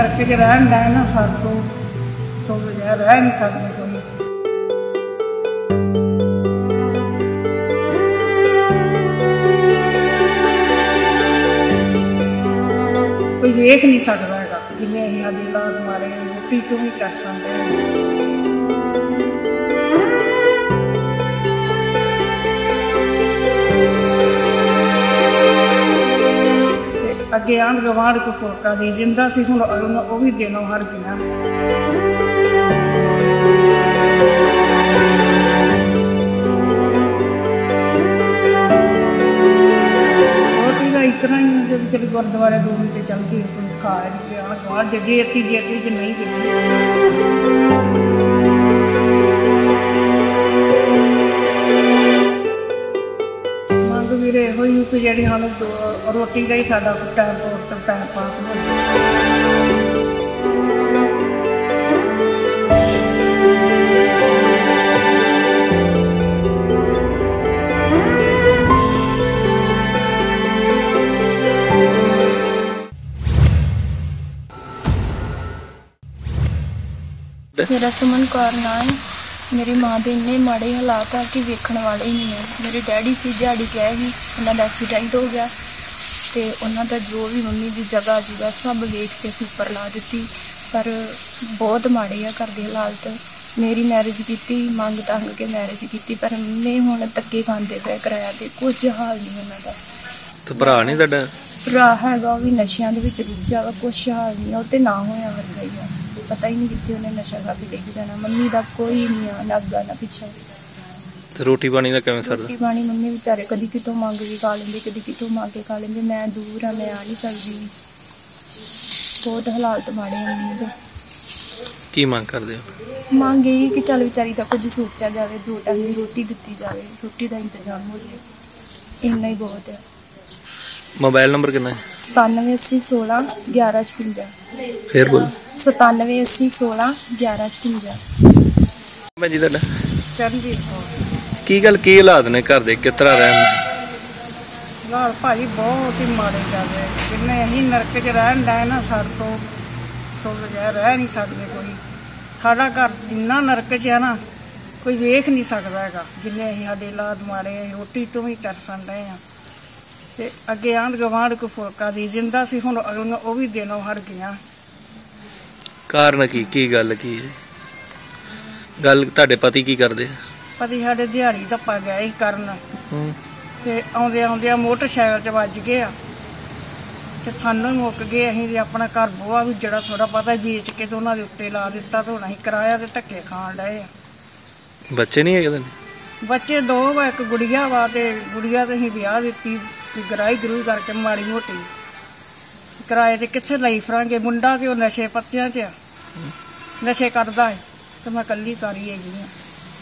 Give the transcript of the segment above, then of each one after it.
करके जो रहन सहन ना सर तो रह नहीं सकते कोई। कोई वेख नहीं सकता है जिन्हें यहाँ के लाद मारे रोटी तो भी कर सकते हैं। अगे आंढ गवांढ को फुलका दे दिंदा सी, हुण वह भी देणों हट गया। रोटी का इतना ही चल गुरुद्वारे 2 मिनट चल के खा रही है, आंढ गवांढ देती जो नहीं देती। मेरे हो जी हम रोटी का ही साडा टाइम पास हो। मेरा सुमन कौर नाम है। मेरी माँ के इन्ने माड़े हालात आ कि वेखण वाले ही नहीं है। मेरे डैडी से दिहाड़ी गए ही, उन्हों का एक्सीडेंट हो गया तो उन्होंने जो भी मम्मी की जगह जुगा सब बेच के असी उपर ला दी। पर बहुत माड़े आ घर के हालात। मेरी मैरिज की मंग तंग के मैरिज की, पर मम्मी हुण धक्के खाते पे किराया से, कुछ हाल नहीं उन्हों का। तो भरा नहीं तुहाडा? भरा है वह भी नशा के रुझा वा, कुछ हाल नहीं वो तो ना होया वर्गा ही है। पता ही नहीं कितने उन्हें नशा करके लेके जाना। मम्मी का कोई नहीं आना अग्गा ना पिछा। तो रोटी पानी का कैसे सरदा? रोटी पानी मम्मी बेचारे कभी कितों मांग के खा लेंगे, कभी कितों मांग के खा लेंगे। मैं दूर हाँ, मैं आ नहीं सकती। बहुत हालात माड़े हैं मम्मी के। की मांग करते हो? मांग यही कि चल बेचारी का कुछ सोचा जाए, 2 टाइम की रोटी दी जाए, रोटी का इंतजाम हो जाए, इन्ना ही बहुत है। मोबाइल नंबर कितना है? 9780161156। फिर बोल 9780161156। भाजी ਤੁਹਾਡਾ? ਚੰਗੀ। ਕੀ ਗੱਲ ਕੀ ਹਾਲਾਤ ਨੇ ਘਰ ਦੇ, ਕਿਸ ਤਰ੍ਹਾਂ ਰਹਿਣ ਦੇ? ਹਾਲ ਭਾਜੀ ਬਹੁਤ ਹੀ ਮਾੜੇ ਜਾਂਦੇ, ਜਿੰਨੇ ਅਸੀਂ ਨਰਕ 'ਚ ਰਹਿਣ ਦਾ ਨਾ ਸਰ ਤੋਂ ਬਗੈਰ ਰਹਿ ਨਹੀਂ ਸਕਦੇ ਕੋਈ। ਸਾਡਾ ਘਰ ਇੰਨਾ ਨਰਕ 'ਚ ਹੈ ਨਾ ਕੋਈ ਵੇਖ ਨਹੀਂ ਸਕਦਾ ਹੈਗਾ ਜਿੰਨੇ ਅਸੀਂ ਸਾਡੇ ਹਾਲਾਤ ਮਾੜੇ। ਰੋਟੀ ਤੋਂ ਵੀ ਤਰਸਣ ਰਹੇ ਹਾਂ। अगे आंढ गवांढ को फुलका दे दिंदा सी, हुण वह भी देणों हट गया। कारण की गल की है? गल तुहाडे पति की करदे? पति साडे दिहाड़ी धप्पा गए करन ते आउंदे आउंदे मोटरसाइकल 'च वज गए ते सानूं मुक्क गए। असीं अपना घर बोआ भी जड़ा थोड़ा पता बेच के ते उन्हां दे उत्ते ला दित्ता ते हुण असीं किराया ते धक्के खाण लए। बच्चे नहीं है? बच्चे 2 वा, एक गुड़िया वा ते गुड़िया ते असीं विआह दित्ती गराई गरूई करके माड़ी मोटी। किराए से कितने लाई फिरांगे? मुंडा तो नशे पत्तियां च नशे करता है तो मैं कली करी है।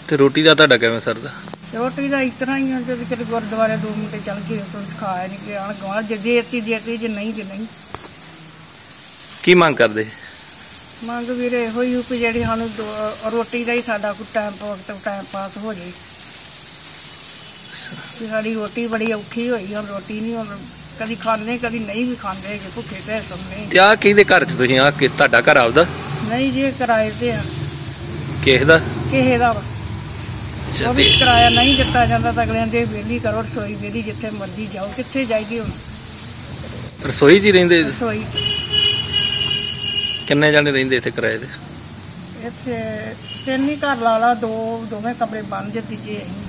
तो रोटी का तुहाडा कैसे सरदा? रोटी का इतना ही है जब कि गुरुद्वारे 2 मिनट चल के खा नहीं गए। आंढ गवांढ देती जो नहीं तो नहीं। की मांग करते? मांग वीरे इहो ही कि जिहड़ी सानूं रोटी का ही साडा कोई टाइम पास हो जाए। साड़ी रोटी बड़ी औखी हुई है, रोटी नहीं कभी खाने कभी नहीं भी खाते है, भुखे तो समने। आ कि घर तुहाडा घर आपदा नहीं जी? किराए से है किसे दा वा। किराया नहीं दिता जाता तो अगलियां दे वेली करो, रसोई वेली जिथे मर्जी जाओ। किथे जाइए हुण? रसोई जी रहिंदे? रसोई किन्ने जाने रहिंदे इत्थे किराए ते? इत्थे 3 ही घर ला ला, 2 दोवें कमरे बंद जे तीजे असीं।